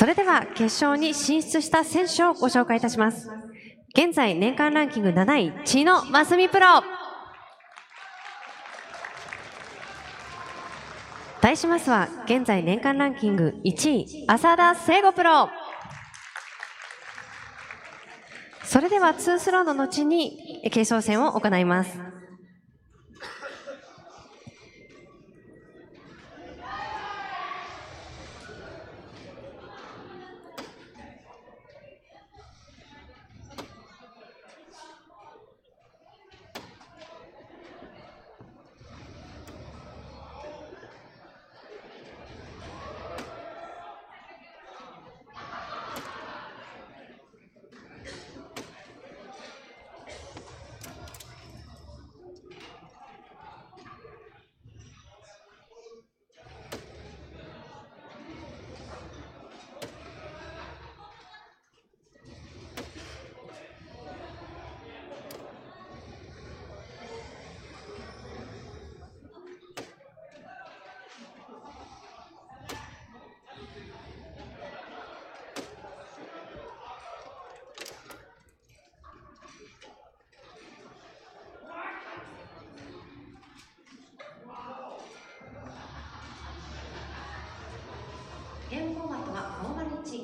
それでは決勝に進出した選手をご紹介いたします。現在年間ランキング7位、知野真澄プロ。対しますは現在年間ランキング1位、浅田聖吾プロ。それでは2スローの後に決勝戦を行います。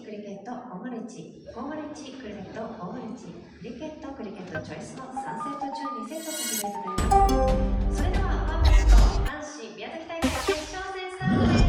クリケットオムレチ、オムレチクリケットオムレチ、クリケットクリケットチョイスの3セット中2セット進めとなります。それではパーフェクト男子宮崎大会決勝戦スタートです。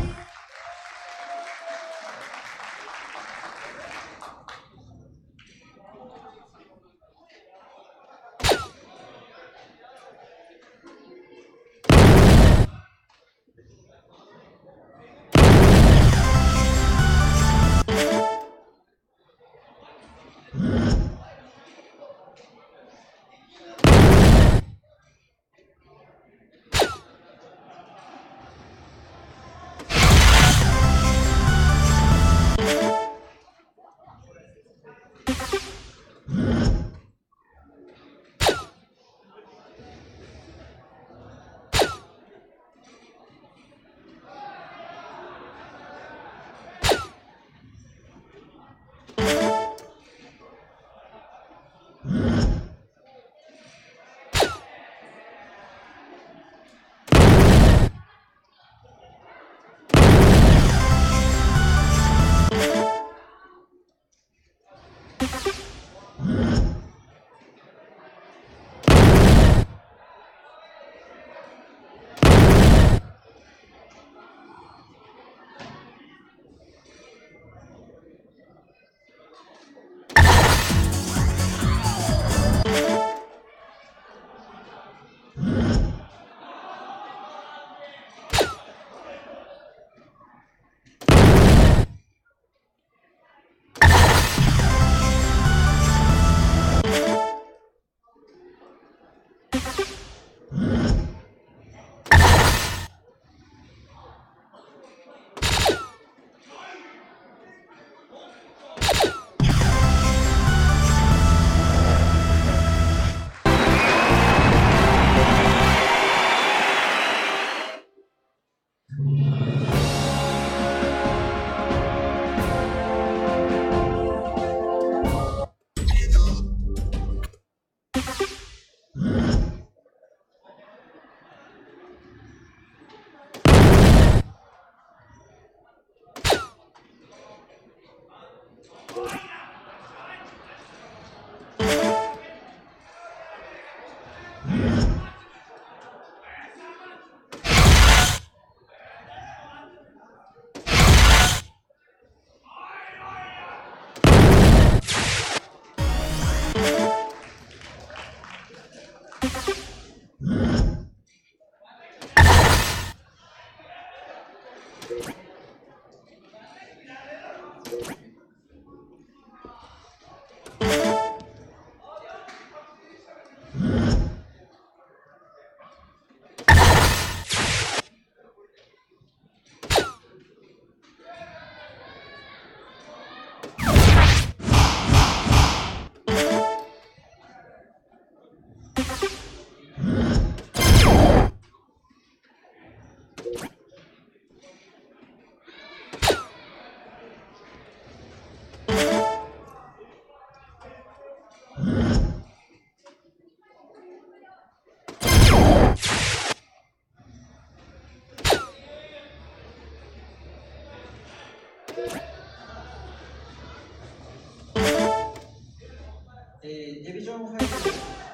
데뷔전 5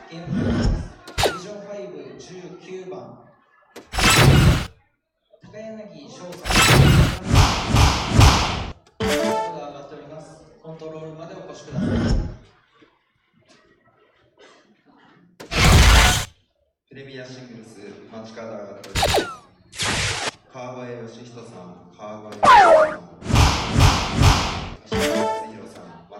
게임 데뷔전 5 19번高柳翔さんが上がっております。コントロールまでお越しください。プレミアシングルスマチカード上がっております。川越義人さん、川越さん、柏木弘さん、マ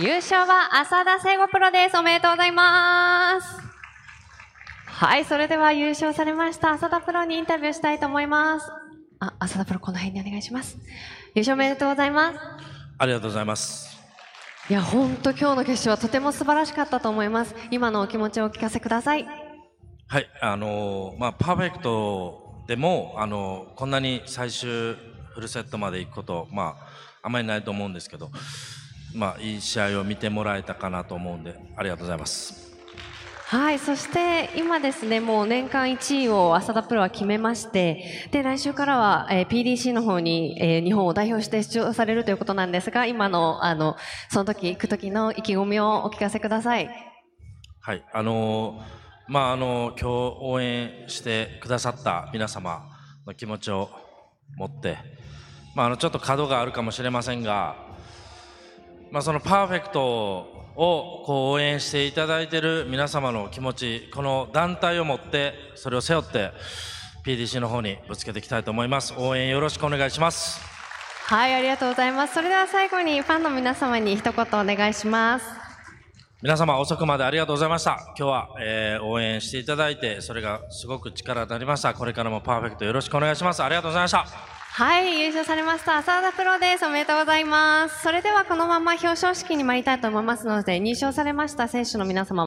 優勝は浅田聖吾プロです。おめでとうございます。はい、それでは優勝されました浅田プロにインタビューしたいと思います。あ、浅田プロこの辺でお願いします。優勝おめでとうございます。ありがとうございます。いや、本当今日の決勝はとても素晴らしかったと思います。今のお気持ちをお聞かせください。はい、パーフェクトでもこんなに最終フルセットまで行くことあまりないと思うんですけど。いい試合を見てもらえたかなと思うんでありがとうございます。はい、そして今ですねもう年間1位を浅田プロは決めまして、で来週からは、PDC の方に、日本を代表して出場されるということなんですが、今のその時行く時の意気込みをお聞かせください。はい、今日応援してくださった皆様の気持ちを持って、ちょっと角があるかもしれませんがそのパーフェクトを応援していただいている皆様の気持ち、この団体を持ってそれを背負って PDC の方にぶつけていきたいと思います。応援よろしくお願いします。はい、ありがとうございます。それでは最後にファンの皆様に一言お願いします。皆様遅くまでありがとうございました。今日は、応援していただいてそれがすごく力になりました。これからもパーフェクトよろしくお願いします。ありがとうございました。はい、優勝されました浅田プロです。おめでとうございます。それではこのまま表彰式に参りたいと思いますので、入賞されました選手の皆様